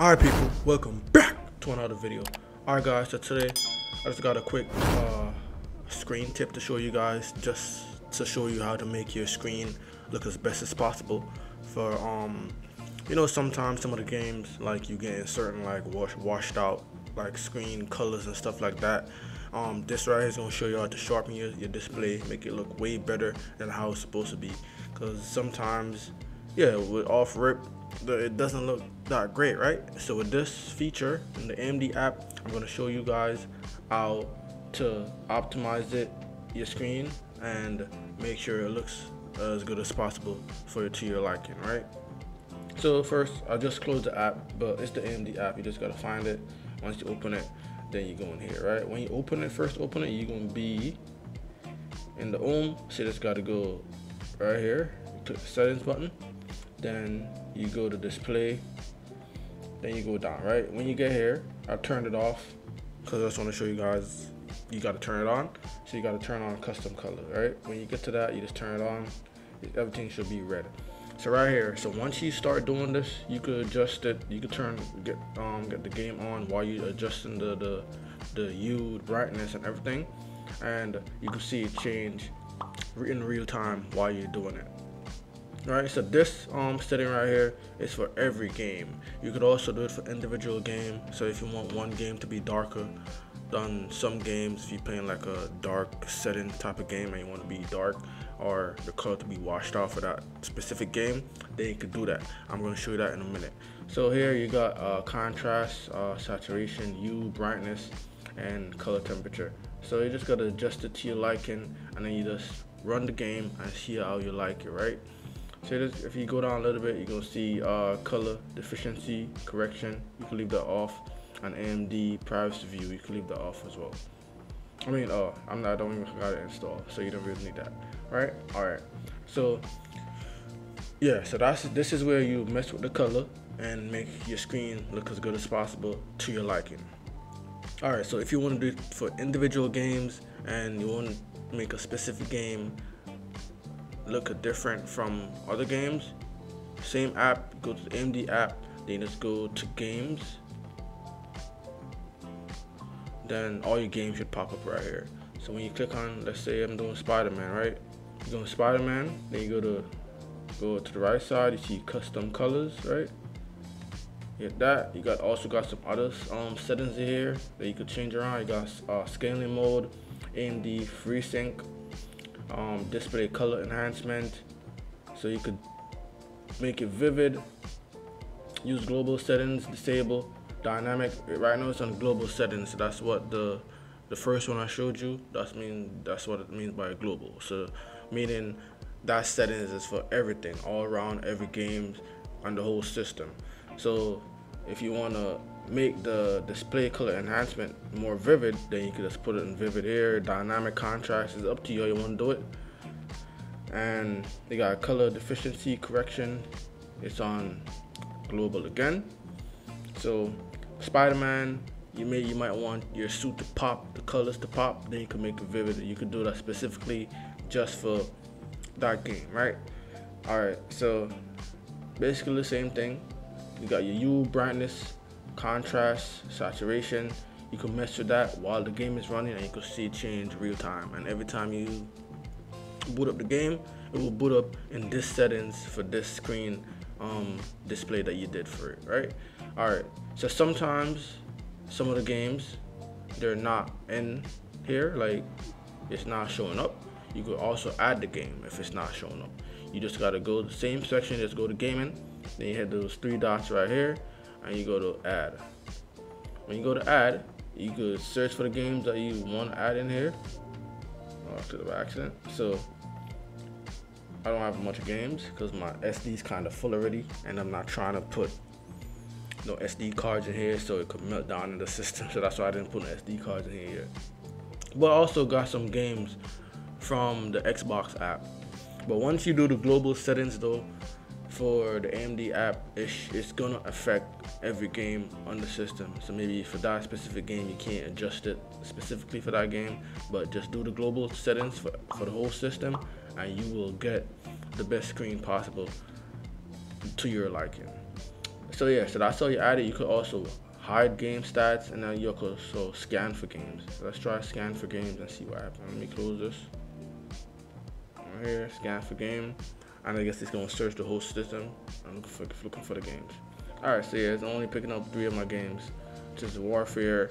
All right, people, welcome back to another video. All right, guys, so today I just got a quick screen tip to show you guys, just to show you how to make your screen look as best as possible for you know, sometimes some of the games, like, you get in certain like washed out like screen colors and stuff like that. This right here is gonna show you how to sharpen your display, make it look way better than how it's supposed to be, because sometimes, yeah, with off rip, it doesn't look that great, right? So with this feature in the AMD app, I'm going to show you guys how to optimize your screen and make sure it looks as good as possible to your liking, right? So first, I just closed the app, but it's the AMD app. You just got to find it. Once you open it, then you go in here, right? When you open it, you're going to be in the home. So just got to go right here, click the settings button. Then you go to display, then you go down, right? When you get here, I turned it off because I just want to show you guys you got to turn it on. So you got to turn on custom color, right? When you get to that, you just turn it on. Everything should be red. So right here, so once you start doing this, you could adjust it. You could get the game on while you're adjusting the hue, brightness, and everything, and you can see it change in real time while you're doing it. Right, so this setting right here is for every game. You could also do it for individual game. So if you want one game to be darker than some games, if you're playing like a dark setting type of game and you want to be dark or the color to be washed out for that specific game, then you could do that. I'm going to show you that in a minute. So here you got contrast, saturation, hue, brightness, and color temperature. So you just got to adjust it to your liking, and then you just run the game and see how you like it, right? So this, if you go down a little bit, you're going to see color, deficiency, correction. You can leave that off. And AMD privacy view, you can leave that off as well. I mean, I don't even forgot to install, so you don't really need that, right? All right. So, yeah, so this is where you mess with the color and make your screen look as good as possible to your liking. All right, so if you want to do it for individual games and you want to make a specific game look different from other games, same app, go to the AMD app, then just go to games, then all your games should pop up right here. So when you click on, let's say I'm doing Spider-Man, right? You're doing Spider-Man, then you go to the right side, you see custom colors, right? You get that. You also got some other settings here that you could change around. You got scaling mode, AMD FreeSync, display color enhancement, so you could make it vivid, use global settings, disable dynamic. Right now it's on global settings, so that's what the first one I showed you, that's what it means by global. So meaning that settings is for everything, all around, every game and the whole system. So if you want to make the display color enhancement more vivid, then you can just put it in vivid here. Dynamic contrast is up to you how you want to do it. And they got color deficiency correction, it's on global again. So Spider-Man, you might want your suit to pop, the colors to pop, then you can make it vivid. You could do that specifically just for that game, right? All right, so basically the same thing. You got your hue, brightness, contrast, saturation. You can mess with that while the game is running, and you can see it change real time. And every time you boot up the game, it will boot up in this settings for this screen display that you did for it, right? All right, so sometimes some of the games, they're not in here, like it's not showing up. You could also add the game if it's not showing up. You just got to go to the same section, just go to gaming, then you hit those three dots right here, and you go to add. When you go to add, you could search for the games that you want to add in here. Oh, to the accident. So I don't have much of games because my SD is kind of full already, and I'm not trying to put no SD cards in here so it could melt down in the system. So that's why I didn't put no SD cards in here yet. But I also got some games from the Xbox app. But once you do the global settings though, for the AMD app, it's gonna affect every game on the system. So maybe for that specific game, you can't adjust it specifically for that game, but just do the global settings for the whole system, and you will get the best screen possible to your liking. So yeah, so that's how you add it. You could also hide game stats, and now you could also scan for games. So let's try scan for games and see what happens. Let me close this. Right here, scan for game. And I guess it's gonna search the whole system. I'm looking for the games. All right, so yeah, it's only picking up 3 of my games, which is Warfare,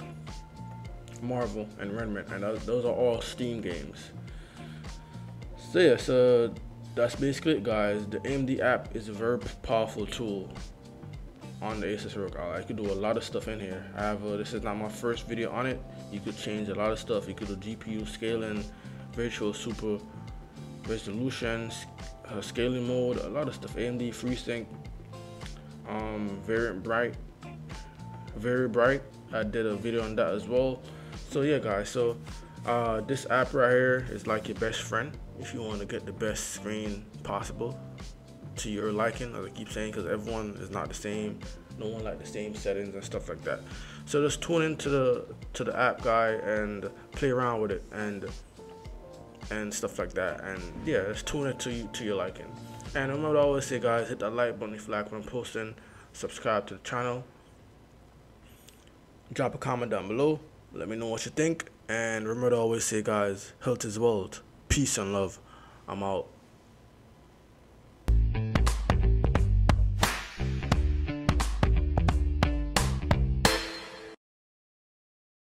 Marvel, and Remnant, and those are all Steam games. So yeah, so that's basically it, guys. The AMD app is a very powerful tool on the ASUS ROG. I could do a lot of stuff in here. However, this is not my first video on it. You could change a lot of stuff. You could do GPU scaling, virtual super resolution, scaling mode, a lot of stuff. AMD FreeSync, very bright. I did a video on that as well. So yeah, guys, so this app right here is like your best friend if you want to get the best screen possible to your liking, as I keep saying, because everyone is not the same. No one like the same settings and stuff like that. So just tune into the app, guy, and play around with it and stuff like that. And yeah, just tune it to your liking. And remember to always say, guys, hit that like button if you like what I'm posting, subscribe to the channel, drop a comment down below, let me know what you think, and remember to always say, guys, health is wealth. Peace and love. I'm out.